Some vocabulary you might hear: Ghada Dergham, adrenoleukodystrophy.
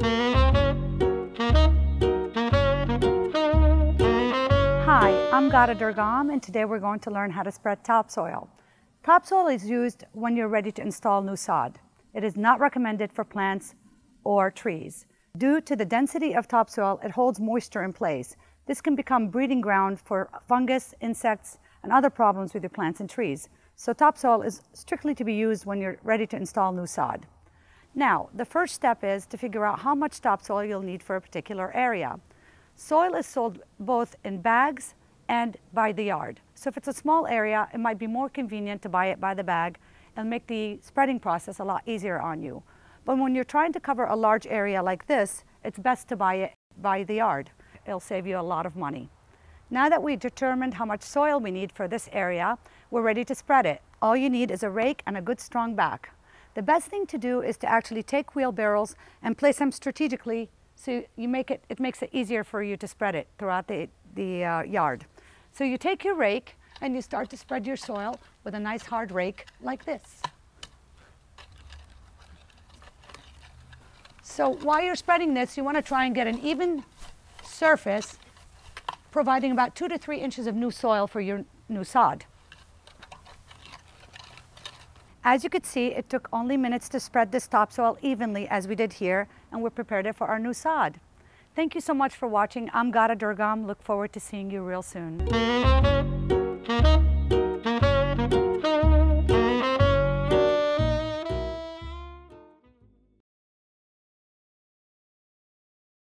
Hi, I'm Ghada Dergham, and today we're going to learn how to spread topsoil. Topsoil is used when you're ready to install new sod. It is not recommended for plants or trees. Due to the density of topsoil, it holds moisture in place. This can become breeding ground for fungus, insects, and other problems with your plants and trees. So topsoil is strictly to be used when you're ready to install new sod. Now, the first step is to figure out how much topsoil you'll need for a particular area. Soil is sold both in bags and by the yard. So if it's a small area, it might be more convenient to buy it by the bag and make the spreading process a lot easier on you. But when you're trying to cover a large area like this, it's best to buy it by the yard. It'll save you a lot of money. Now that we determined how much soil we need for this area, we're ready to spread it. All you need is a rake and a good strong back. The best thing to do is to actually take wheelbarrows and place them strategically so you it makes it easier for you to spread it throughout the yard. So you take your rake and you start to spread your soil with a nice hard rake like this. So while you're spreading this, you want to try and get an even surface, providing about 2 to 3 inches of new soil for your new sod. As you could see, it took only minutes to spread this topsoil evenly as we did here, and we prepared it for our new sod. Thank you so much for watching. I'm Ghada Dergham. Look forward to seeing you real soon.